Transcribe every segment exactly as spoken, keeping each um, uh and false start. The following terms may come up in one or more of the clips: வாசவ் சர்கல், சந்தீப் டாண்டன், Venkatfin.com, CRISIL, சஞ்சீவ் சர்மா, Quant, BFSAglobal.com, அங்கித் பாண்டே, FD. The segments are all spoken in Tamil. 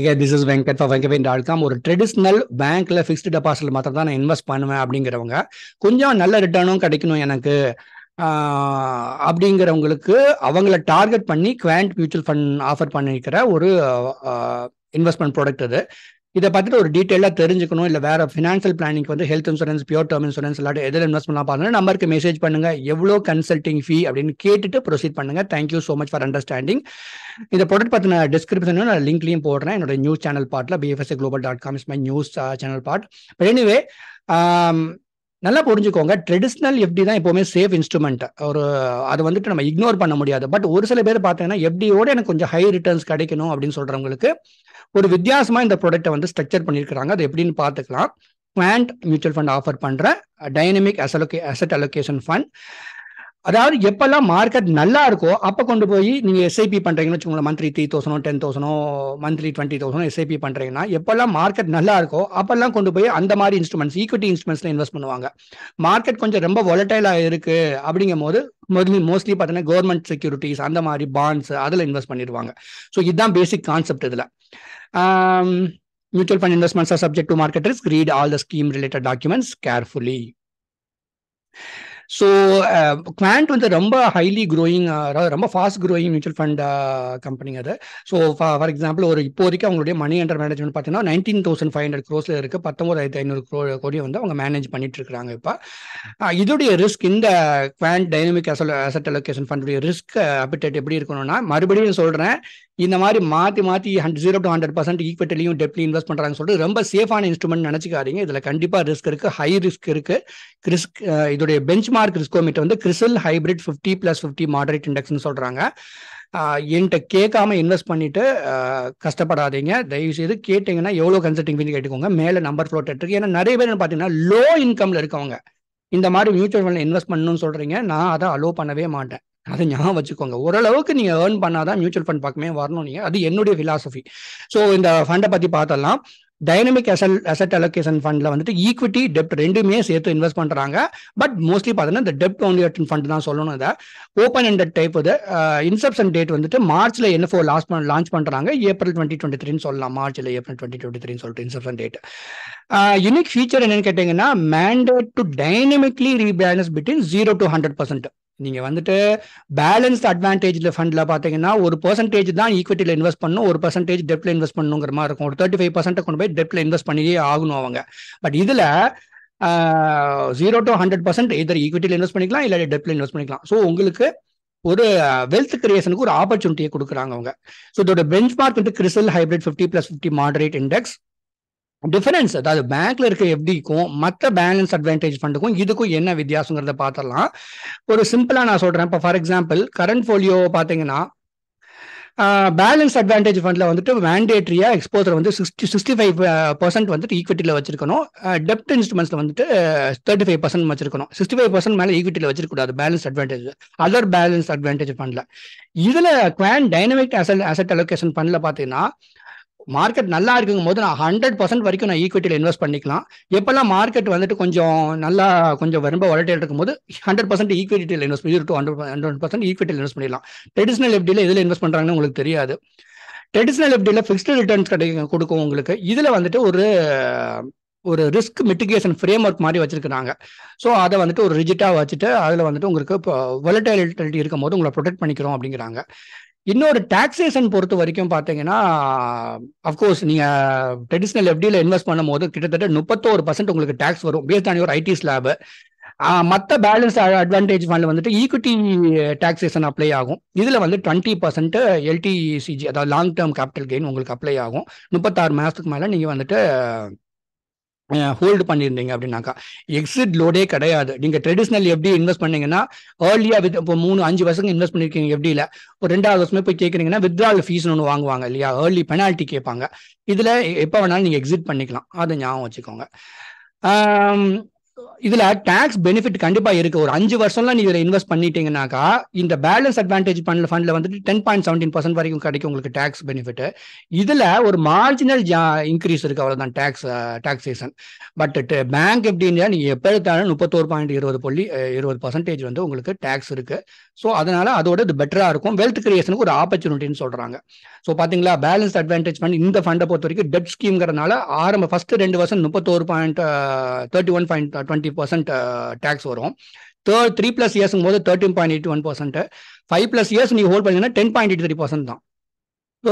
Again, this is Venkat for Venkatfin dot com. Or traditional bank la fixed deposit matter than invest பண்ணுவேன் அப்படிங்கறவங்க கொஞ்சம் நல்ல ரிட்டர்னும் கிடைக்கணும் எனக்கு அப்படிங்கறவங்களுக்கு அவங்கள டார்கெட் பண்ணி Quant மியூச்சுவல் ஃபண்ட் ஆஃபர் பண்ணிக்கிற ஒரு இன்வெஸ்ட்மென்ட் ப்ராடக்ட் இது. இதை பார்த்துட்டு ஒரு டீட்டெயிலாக தெரிஞ்சுக்கணும் இல்லை வேறு ஃபினான்ஷியல் பிளானிங்க்கு வந்து health insurance pure term insurance எல்லாத்தையும் எதில் இன்வெஸ்ட்மெண்ட்லாம் பார்த்தோன்னா நம்பருக்கு மெசேஜ் பண்ணுங்கள். எவ்வளோ கன்சல்டிங் ஃபீ அப்படின்னு கேட்டுட்டு ப்ரொசீட் பண்ணுங்கள். Thank you so much for understanding. இந்த ப்ராடக்ட் பார்த்தீங்கன்னா டிஸ்கிரிப்ஷனும் நான் லிங்க்லையும் போடுறேன். என்னோட நியூஸ் சேனல் பார்ட்டில் B F S A global dot com is my news channel part. But anyway நல்லா புரிஞ்சுக்கோங்க, ட்ரெடிஷ்னல் எஃப்டி தான் எப்போவுமே சேஃப் இன்ஸ்ட்ருமெண்ட். ஒரு அது வந்துட்டு நம்ம இக்னோர் பண்ண முடியாது. பட் ஒரு சில பேர் பார்த்தீங்கன்னா எஃப்டியோடு எனக்கு கொஞ்சம் ஹை ரிட்டர்ன்ஸ் கிடைக்கணும் அப்படின்னு சொல்கிறவங்களுக்கு ஒரு வித்தியாசமாக இந்த ப்ராடக்ட்டை வந்து ஸ்ட்ரக்சர் பண்ணியிருக்கிறாங்க. அது எப்படின்னு பார்த்துக்கலாம். Quant மியூச்சுவல் ஃபண்ட் ஆஃபர் பண்ணுற டைனமிக் அசலோகே அசட் அலோகேஷன் ஃபண்ட். அதாவது எப்பெல்லாம் மார்க்கெட் நல்லா இருக்கோ அப்போ கொண்டு போய் நீங்கள் எஸ்ஐபி பண்ணுறீங்கன்னு வச்சுக்கோங்களேன். மந்த்லி த்ரீ தௌசண்டோ டென் தௌசண்டோ மந்த்லி டுவெண்ட்டி தௌசண்டோ எஸ்ஐபி பண்ணுறீங்கன்னா எப்பெல்லாம் மார்க்கெட் நல்லா இருக்கோ அப்பெல்லாம் கொண்டு போய் அந்த மாதிரி இன்ஸ்ட்ருமெண்ட்ஸ் ஈக்விட்டி இன்ஸ்ட்ருமெண்ட்ஸில் இன்வெஸ்ட் பண்ணுவாங்க. மார்க்கெட் கொஞ்சம் ரொம்ப வாலட்டைலாக இருக்குது அப்படிங்கும் போது முதல்ல மோஸ்ட்லி பார்த்தீங்கன்னா கவர்மெண்ட் செக்யூரிட்டிஸ் அந்த மாதிரி பாண்ட்ஸ் அதில் இன்வெஸ்ட் பண்ணிடுவாங்க. ஸோ இதுதான் பேசிக் கான்செப்ட். இதில் mutual fund investments are subject to market risk. Read all the scheme related documents carefully. So Quant வந்து ரொம்ப ஹைலி க்ரோயிங் ரொம்ப ஃபாஸ்ட் க்ரோயிங் மியூச்சுவல் ஃபண்ட் கம்பெனிங்க அது. ஸோ ஃபார் எக்ஸாம்பிள் ஒரு இப்போதைக்கு அவங்களுடைய மணி அண்டர் மேனேஜ்மெண்ட் பார்த்தீங்கன்னா நைன்டீன் தௌசண்ட் ஃபைவ் ஹண்ட்ரட் க்ரோஸில் இருக்குது. பத்தொம்போதாயிரத்தி ஐநூறு க்ரோ கோடியை வந்து அவங்க மேனேஜ் பண்ணிட்டு இருக்காங்க. இப்போ இதோடைய ரிஸ்க் இந்த Quant டைனமிக் அசல் அசட் அலோகேஷன் ஃபண்டுடைய ரிஸ்க் அப்பிடேட் எப்படி இருக்கணும்னா மறுபடியும் சொல்கிறேன், இந்த மாதிரி மாற்றி மாற்றி hundred zero to hundred percent ஈக்விட்டிலையும் டெப்ட்லையும் இன்வெஸ்ட் பண்ணுறாங்கன்னு சொல்லிட்டு ரொம்ப சேஃபான இன்ஸ்ட்ருமெண்ட் நினச்சிக்காதீங்க. இதில் கண்டிப்பாக ரிஸ்க் இருக்குது, ஹை ரிஸ்க் இருக்குது. ரிஸ்க் இதோடைய பெஞ்ச்மார்க் ரிஸ்கோமீட்டர் வந்து CRISIL Hybrid fifty plus fifty moderate இண்டெக்ஸ்னு சொல்கிறாங்க. என்கிட்ட கேட்காம இன்வெஸ்ட் பண்ணிட்டு கஷ்டப்படாதீங்க. தயவு செய்து கேட்டிங்கன்னா எவ்வளோ கன்சல்டிங் பண்ணி கேட்டுக்கோங்க. மேலே நம்பர் ஃப்ளோட் இருக்குது. ஏன்னா நிறைய பேர் பார்த்தீங்கன்னா லோ இன்கமில் இருக்கவங்க இந்த மாதிரி மியூச்சுவல் ஃபண்டில் இன்வெஸ்ட் பண்ணணும்னு சொல்கிறீங்க. நான் அதை அலோ பண்ணவே மாட்டேன். அதை ஞாபகம் வச்சுக்கோங்க. ஓரளவுக்கு நீங்கள் ஏர்ன் பண்ணாதான் மியூச்சுவல் ஃபண்ட் பக்கமே வரணும். நீங்கள் அது என்னுடைய ஃபிலாசபி. ஸோ இந்த ஃபண்டை பற்றி பார்த்தலாம். டைனமிக் அசல் அசட் அலோகேஷன் ஃபண்டில் வந்துட்டு ஈக்விட்டி டெப்ட் ரெண்டுமே சேர்த்து இன்வெஸ்ட் பண்ணுறாங்க. பட் மோஸ்ட்லி பார்த்தீங்கன்னா இந்த டெப்ட் ஓன்லி ஃபண்ட் தான் சொல்லணும். இதை ஓப்பன் எண்டட் டைப். இது இன்செப்ஷன் டேட் வந்துட்டு மார்ச்சில் என்எஃப்ஓ லாஸ்ட் லான்ச் பண்ணுறாங்க. ஏப்ரல் டுவெண்ட்டி டுவெண்ட்டி த்ரீன்னு சொல்லலாம். மார்ச்சில் ஏப்ரல் டுவெண்ட்டி டுவெண்ட்டி த்ரீன்னு சொல்லிட்டு இன்செப்ஷன் டேட். யூனிக் ஃபீச்சர் என்னன்னு கேட்டிங்கன்னா mandate to dynamically rebalance between zero to hundred percent. நீங்கள் வந்துட்டு பேலன்ஸ்ட் அட்வான்டேஜில் ஃபண்டில் பார்த்தீங்கன்னா ஒரு பர்சன்டேஜ் தான் ஈக்விட்டியில் இன்வெஸ்ட் பண்ணணும், ஒரு பர்சன்டேஜ் டெப்ட்டில் இன்வெஸ்ட் பண்ணணுங்கிற மாதிரி இருக்கும். ஒரு தேர்ட்டி ஃபைவ் பர்சன்ட்டை கொண்டு போய் டெப்ட்டில் இன்வெஸ்ட் பண்ணியே ஆகணும் அவங்க. பட் இதில் zero to hundred percent either ஈக்விட்டியில் இன்வெஸ்ட் பண்ணிக்கலாம் இல்லை டெப்ட்டில் இன்வெஸ்ட் பண்ணிக்கலாம். ஸோ உங்களுக்கு ஒரு வெல்த் கிரியேஷனுக்கு ஒரு ஆப்பர்ச்சுனிட்டியை கொடுக்குறாங்க அவங்க. ஸோ இதோட பெஞ்ச்மார்க் வந்து CRISIL Hybrid fifty plus fifty moderate index. Difference அதாவது பேங்க்ல இருக்க எஃப்டிக்கும் மற்ற பேலன்ஸ் அட்வான்டேஜ் ஃபண்டுக்கும் இதுக்கும் என்ன வித்தியாசங்கிறத பார்த்துடலாம். ஒரு சிம்பிளா நான் சொல்றேன். இப்போ ஃபார் எக்ஸாம்பிள் கரண்ட் போலியோ பார்த்தீங்கன்னா பேலன்ஸ் அட்வான்டேஜ் ஃபண்டில் வந்துட்டு மேண்டேட்ரியா எக்ஸ்போசர் வந்து சிக்ஸ்டி சிக்ஸ்டி ஃபைவ் பர்சன்ட் வந்துட்டு ஈக்விட்டியில் வச்சிருக்கணும். டெப்ட் இன்ஸ்ட்ருமெண்ட்ஸ்ல வந்துட்டு தேர்ட்டி ஃபைவ் பர்சன்ட் வச்சிருக்கணும். சிக்ஸ்டி ஃபைவ் பர்சன்ட் மேலே ஈக்விட்டியில் வச்சிருக்கூடாது balance advantage other balance advantage ஃபண்டில். இதில் Quant டைனமிக் அசல் அசட் அலோகேஷன் ஃபண்டில் பார்த்தீங்கன்னா மார்க்கெட் நல்லா இருக்குங்கும் போது நான் ஹண்ட்ரட் பர்சன்ட் வரைக்கும் நான் ஈக்விட்டியில் இன்வெஸ்ட் பண்ணிக்கலாம். எப்பெல்லாம் மார்க்கெட் வந்துட்டு கொஞ்சம் நல்லா கொஞ்சம் ரொம்ப வாலட்டைல் இருக்கும்போது ஹண்ட்ரட் பர்சன்ட் ஈக்விட்டியில் இன்வெஸ்ட் பண்ணி டூ ஹண்ட்ரட் ஹண்ட்ரட் பர்சன்ட் ஈக்விட்டியில் இன்வெஸ்ட் பண்ணிடலாம். ட்ரெடிஷ்னல் எஃப்டியில் இதில் இன்வெஸ்ட் பண்ணுறாங்கன்னு உங்களுக்கு தெரியாது. ட்ரெடிஷ்னல் எஃப்டியில் ஃபிக்ஸ்டு ரிட்டர்ன்ஸ் கிடைக்கும் கொடுக்கும் உங்களுக்கு. இதில் வந்துட்டு ஒரு ஒரு ரிஸ்க் மிட்டிகேஷன் ஃப்ரேம் ஒர்க் மாதிரி வச்சிருக்கிறாங்க. ஸோ அதை வந்துட்டு ஒரு ரிஜிட்டாக வச்சுட்டு அதில் வந்துட்டு உங்களுக்கு இப்போ வாலட்டைலிட்டி இருக்கும் போது உங்களை ப்ரொடெக்ட் பண்ணிக்கிறோம் அப்படிங்கிறாங்க. இன்னொரு டாக்ஸேஷன் பொறுத்த வரைக்கும் பார்த்தீங்கன்னா அஃப்கோர்ஸ் நீங்கள் ட்ரெடிஷ்னல் எஃப்டியில் இன்வெஸ்ட் பண்ணும் போது கிட்டத்தட்ட முப்பத்தோரு பர்சன்ட் உங்களுக்கு டேக்ஸ் வரும் based on your IT slab. மற்ற பேலன்ஸ் அட்வான்டேஜ் ஃபண்டில் வந்துட்டு ஈக்விட்டி டாக்ஸேஷன் அப்ளை ஆகும். இதில் வந்து டுவெண்ட்டி பர்சன்ட் எல்டிசிஜி அதாவது லாங் டேர்ம் கேபிட்டல் கெயின் உங்களுக்கு அப்ளை ஆகும். முப்பத்தாறு மாதத்துக்கு மேலே நீங்கள் வந்துட்டு ஹோல்டு பண்ணியிருந்தீங்க அப்படின்னாக்கா எக்ஸிட் லோடே கிடையாது. நீங்கள் ட்ரெடிஷ்னல் எஃப்டி இன்வெஸ்ட் பண்ணீங்கன்னா ஏர்லியாக வித் இப்போ மூணு அஞ்சு வருஷத்துக்கு இன்வெஸ்ட் பண்ணியிருக்கீங்க எஃப்டியில் ஒரு ரெண்டாவது வருஷமே போய் கேட்குறீங்கன்னா வித்ட்ரால் ஃபீஸ்னு ஒன்று வாங்குவாங்க இல்லையா, ஏர்லி பெனால்ட்டி கேட்பாங்க. இதில் எப்போ வேணாலும் நீங்கள் எக்ஸிட் பண்ணிக்கலாம். அதை ஞாபகம் வச்சுக்கோங்க. இதுல டாக்ஸ் பெனிஃபிட் கண்டிப்பா இருக்கு. ஒரு அஞ்சு வருஷம்லாம் நீ இதுல இன்வெஸ்ட் பண்ணிட்டீங்கன்னாக்கா இந்த பேலன்ஸ் அட்வான்டேஜ் ஃபண்ட்ல ஃபண்ட்ல வந்துட்டு டென் பாயிண்ட் செவன்டீன் பர்சன்ட் வரைக்கும் கிடைக்கும் உங்களுக்கு டாக்ஸ் பெனிஃபிட். இதுல ஒரு மார்ஜினல் இன்க்ரீஸ் இருக்கு, அவ்வளவுதான் டாக்ஸ் டாக்ஸேஷன். பட் பேங்க் எப்படின்னா நீங்க எப்ப எடுத்தாலும் முப்பத்தோரு பாயிண்ட் இருபது புள்ளி இருபது பர்சன்டேஜ் வந்து உங்களுக்கு டாக்ஸ் இருக்கு. ஸோ அதனால அதோட இது பெட்டரா இருக்கும். வெல்த் கிரியேஷனுக்கு ஒரு ஆப்பர்ச்சுனிட்டின்னு சொல்றாங்க. ஸோ பாத்தீங்களா பேலன்ஸ் அட்வான்டேஜ் ஃபண்ட் இந்த ஃபண்டை பொறுத்த வரைக்கும் டெட் ஸ்கீம்ங்கிறதுனால ஆரம்ப ஃபர்ஸ்ட் ரெண்டு வருஷம் முப்பத்தோரு point thirty one point twenty percent tax வரும். தேர்ட் த்ரீ பிளஸ் இயர்ஸுங்கும் போது thirteen point eight one percent, five plus years நீங்க ஹோல்ட் பண்ணீங்கன்னா ten point eight three percent தான்.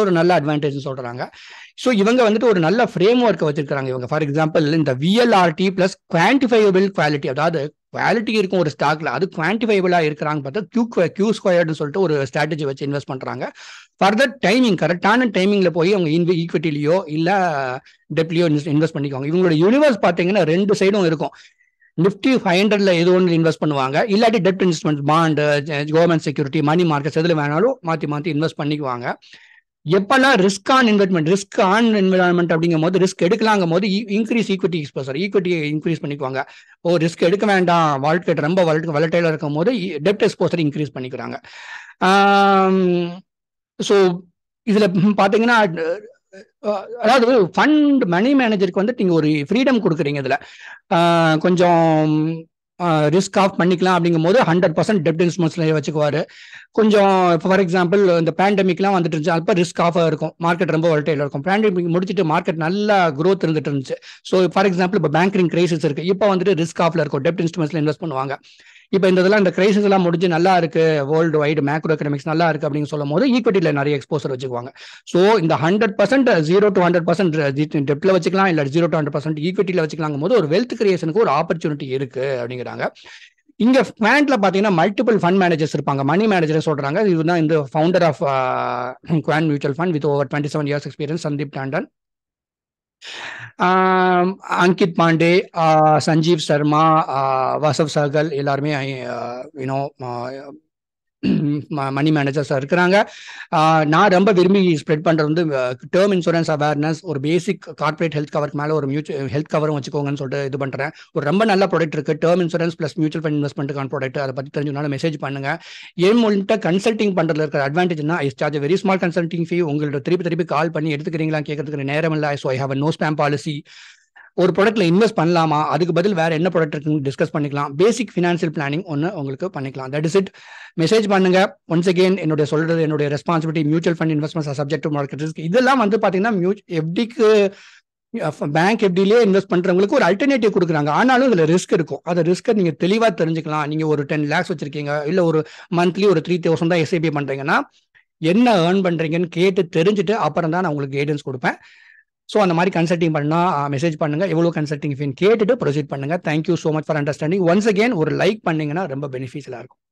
ஒரு நல்ல அட்வான்டேஜ் சொல்றாங்க. ஸோ இவங்க வந்துட்டு ஒரு நல்ல ஃப்ரேம் ஒர்க்கை வச்சிருக்காங்க இவங்க. ஃபார் எக்ஸாம்பிள் இந்த விஎல்ஆர்டி பிளஸ் குவான்டிஃபைபிள் குவாலிட்டி, அதாவது குவாலிட்டி இருக்கும் ஒரு ஸ்டாக்ல அது குவான்டிஃபைபிளா இருக்கிறாங்க பார்த்தா கியூ கியூ ஸ்கொயர்டுன்னு சொல்லிட்டு ஒரு ஸ்ட்ராட்டஜி வச்சு இன்வெஸ்ட் பண்றாங்க. ஃபர்தர் டைமிங் கரெக்டான டைமிங்ல போய் அவங்க இன்வெ ஈக்விட்டிலையோ இல்ல டெப்ட்லையோ இன்வெஸ்ட் பண்ணிக்குவாங்க. இவங்களோட யூனிவர்ஸ் பார்த்தீங்கன்னா ரெண்டு சைடும் இருக்கும். நிப்டி ஃபைவ் ஹண்ட்ரட்ல ஏதோ ஒன்று இன்வெஸ்ட் பண்ணுவாங்க, இல்லாட்டி டெப்ட் investment bond government security money markets எதுல வேணாலும் மாற்றி மாற்றி இன்வெஸ்ட் பண்ணிக்குவாங்க. எப்பெல்லாம் risk on investment risk on environment அப்படிங்கும் போது ரிஸ்க் எடுக்கலாங்கும் போது இன்க்ரீஸ் ஈக்விட்டி எக்ஸ்போசர் ஈக்விட்டியை இன்க்ரீஸ் பண்ணிக்குவாங்க. ஓ ரிஸ்க் எடுக்க வேண்டாம் வாழ்க்கை ரொம்ப வளட்டையில இருக்கும் போது டெப்ட் எக்ஸ்போசர் இன்க்ரீஸ் பண்ணிக்கிறாங்க. ஸோ இதுல பார்த்தீங்கன்னா அதாவது ஃபண்ட் மணி மேனேஜருக்கு வந்து நீங்க ஒரு ஃப்ரீடம் கொடுக்குறீங்க. இதுல கொஞ்சம் ரிஸ்க் ஆஃப் பண்ணிக்கலாம் அப்படிங்கும் போது ஹண்ட்ரட் பர்சன்ட் டெப்ட் இன்ஸ்ட்ருமெண்ட்ஸ்ல வச்சுக்குவாரு. கொஞ்சம் ஃபார் எக்ஸாம்பிள் இந்த பேண்டமிக்லாம் வந்துட்டு இருந்துச்சு, அப்போ ரிஸ்க் ஆஃபாக இருக்கும், மார்க்கெட் ரொம்ப வொலடைலா இருக்கும். பேண்டமிக் முடிச்சுட்டு மார்க்கெட் நல்லா க்ரோத் இருந்துட்டு இருந்துச்சு. ஸோ ஃபார் எக்ஸாம்பிள் இப்போ பேங்கிங் கிரைசிஸ் இருக்கு, இப்போ வந்துட்டு ரிஸ்க் ஆஃப்ல இருக்கும், டெப்ட் இன்ஸ்ட்ருமெண்ட்ஸ்ல இன்வெஸ்ட் பண்ணுவாங்க. இப்போ இந்த இதெல்லாம் இந்த கிரைசிஸ் எல்லாம் முடிஞ்சு நல்லா இருக்கு, வேர்ல்டு வைடு மேக்ரோ எக்கனாமிக்ஸ் நல்லா இருக்கு அப்படின்னு சொல்லும் போது ஈக்விட்டியில நிறைய எக்ஸ்போசர் வச்சுக்குவாங்க. ஸோ இந்த hundred percent zero to hundred percent டெப்ட்ல வச்சுக்கலாம், இல்லை ஜீரோ டு ஹண்ட்ரட் பர்சன்ட் ஈக்விட்டியில வச்சுக்கலாங்கும் போது ஒரு வெல்த் கிரியேஷனுக்கு ஒரு ஆப்பர்ச்சுனிட்டி இருக்கு அப்படிங்கிறாங்க. இங்க குவாண்ட்ல பாத்தீங்கன்னா மல்டிபிள் ஃபண்ட் மேனேஜர்ஸ் இருப்பாங்க, மணி மேனேஜர் சொல்றாங்க. இதுதான் இந்த founder of Quant mutual fund with over twenty seven years experience சந்தீப் டாண்டன், அங்கித் பாண்டே, சஞ்சீவ் சர்மா, வாசவ் சர்கல் எல்லாருமே யூனோ மணி மேனேஜர்ஸ் இருக்கிறாங்க. நான் ரொம்ப விரும்பி ஸ்ப்ரெட் பண்றது வந்து டேர்ம் இன்சூரன்ஸ் அவேர்னஸ், ஒரு பேசிக் கார்பரேட் ஹெல்த் கவருக்கு மேலே ஒரு மியூச்சுவல் ஹெல்த் கவரும் வச்சுக்கோங்கன்னு சொல்லிட்டு இது பண்றேன். ஒரு ரொம்ப நல்ல ப்ராடக்ட் இருக்கு term insurance plus mutual fund இன்வெஸ்ட்மெண்ட்டுக்கான ப்ராடக்ட், அதை பத்தி தெரிஞ்சுனாலும் மெசேஜ் பண்ணுங்க. என் மூலிட்ட கன்சல்டிங் பண்றதுல இருக்கிற அட்வான்டேஜ்னா I charge very small consulting fee. உங்களோட திருப்பி திருப்பி கால் பண்ணி எடுத்துக்கிறீங்களா கேட்கறதுக்கு நேரம் இல்லை. So I have a no spam policy. ஒரு ப்ராடக்ட்ல இன்வெஸ்ட் பண்ணலாமா, அதுக்கு பதில் வேற என்ன ப்ராடக்ட் இருக்குன்னு டிஸ்கஸ் பண்ணிக்கலாம். பேசிக் ஃபினான்சியல் பிளானிங் ஒன்று உங்களுக்கு பண்ணிக்கலாம். That is it. மெசேஜ் பண்ணுங்க. ஒன்ஸ் அகெயின் என்னுடைய சொல்றது என்னுடைய responsibility. Mutual fund investments subject to market risk. இதெல்லாம் வந்து பாத்தீங்கன்னா எஃப்டிக்கு பேங்க் எஃப்டிலேயே இன்வெஸ்ட் பண்றவங்களுக்கு ஒரு அல்டர்னேட்டிவ் கொடுக்குறாங்க. ஆனாலும் இதுல ரிஸ்க் இருக்கும். அது ரிஸ்க் நீங்க தெளிவா தெரிஞ்சுக்கலாம். நீங்க ஒரு டென் லேக்ஸ் வச்சிருக்கீங்க, இல்ல ஒரு மந்த்லி ஒரு த்ரீ தௌசண்ட் தான் எஸ்ஐபி பண்றீங்கன்னா என்ன ஏர்ன் பண்றீங்கன்னு கேட்டு தெரிஞ்சுட்டு அப்புறம் தான் நான் உங்களுக்கு கைடன்ஸ் கொடுப்பேன். ஸோ அந்த மாதிரி கன்சல்டிங் பண்ணால் மெசேஜ் பண்ணுங்க. எவ்வளோ கன்சல்டிங் ஃபீன் கேட்டுட்டு ப்ரொசீட் பண்ணுங்க. Thank you so much for understanding. Once again ஒரு லைக் பண்ணீங்கன்னா ரொம்ப பெனிஃபிஷியலாக இருக்கும்.